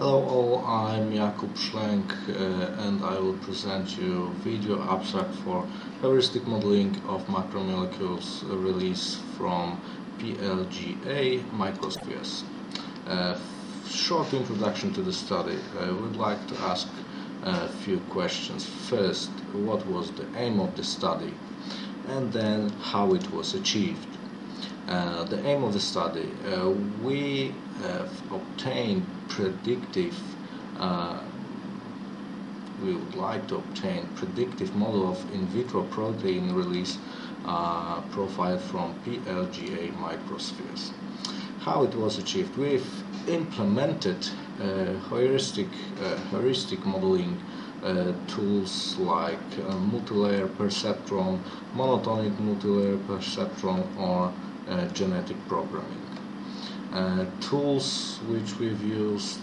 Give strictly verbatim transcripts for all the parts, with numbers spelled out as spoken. Hello all, I'm Jakub Schlenk uh, and I will present you video abstract for heuristic modeling of macromolecules release from P L G A microspheres. Uh, short introduction to the study. I would like to ask a few questions. First, what was the aim of the study? And then how it was achieved. Uh, the aim of the study, uh, we have obtained predictive, uh, we would like to obtain predictive model of in vitro protein release uh, profile from P L G A microspheres. How it was achieved? We've implemented uh, heuristic, uh, heuristic modeling Uh, tools like uh, multilayer perceptron, monotonic multilayer perceptron, or uh, genetic programming. Uh, tools which we've used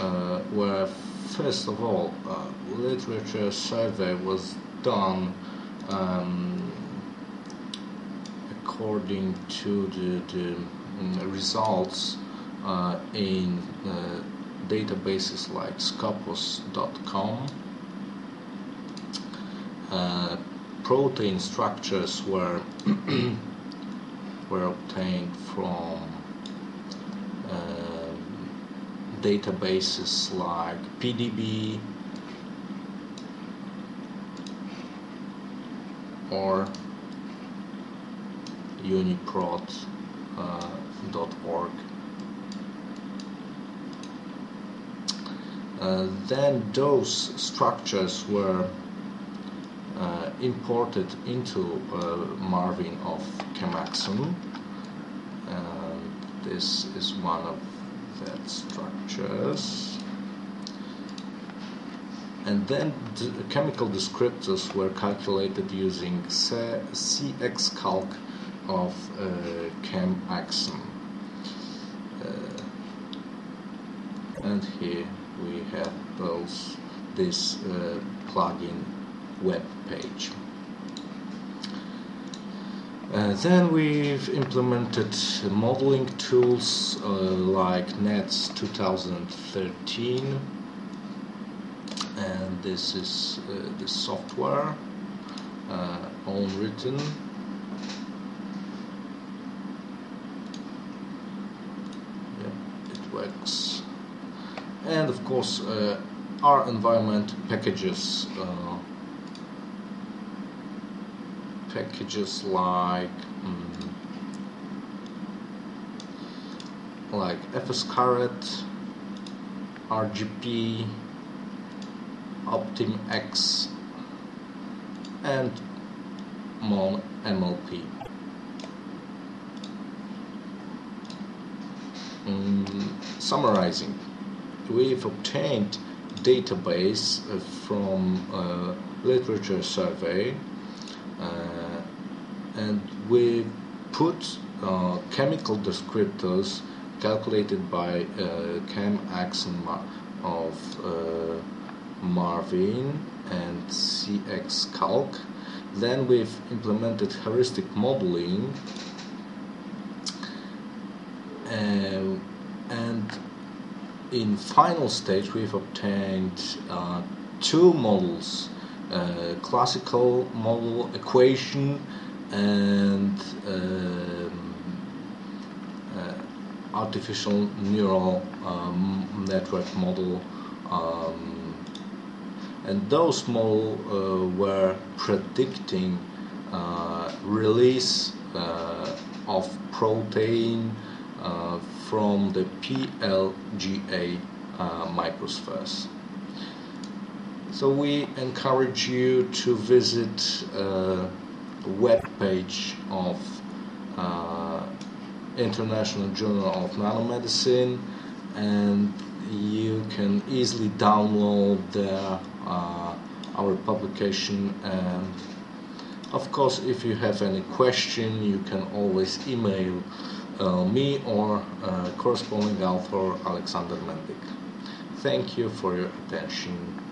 uh, were, first of all, uh, literature survey was done um, according to the, the results uh, in uh, databases like Scopus dot com. Uh, protein structures were were obtained from uh, databases like P D B or UniProt uh, dot org. Uh, then those structures were uh, imported into uh, Marvin of ChemAxon. Uh, this is one of that structures. And then the chemical descriptors were calculated using CxCalc of uh, ChemAxon. Uh, and here we have those this uh, plugin web page. Uh, then we've implemented modeling tools uh, like NETS two thousand thirteen, and this is uh, the software uh, own written. Yeah, it works. And of course, uh, our environment packages, uh, packages like um, like FSCaret, R G P, OptimX, and MON M L P. Um, summarizing. We've obtained database uh, from uh, literature survey, uh, and we put uh, chemical descriptors calculated by uh, ChemAxon of uh, Marvin and CxCalc. Then we've implemented heuristic modeling, uh, and in final stage we've obtained uh, two models, uh, classical model equation and um, uh, artificial neural um, network model, um, and those models uh, were predicting uh, release uh, of protein Uh, from the P L G A uh, microspheres. So we encourage you to visit uh, the web page of uh, International Journal of Nanomedicine, and you can easily download the, uh, our publication. And of course, if you have any question, you can always email Uh, me or uh, corresponding author Alexander Mendic. Thank you for your attention.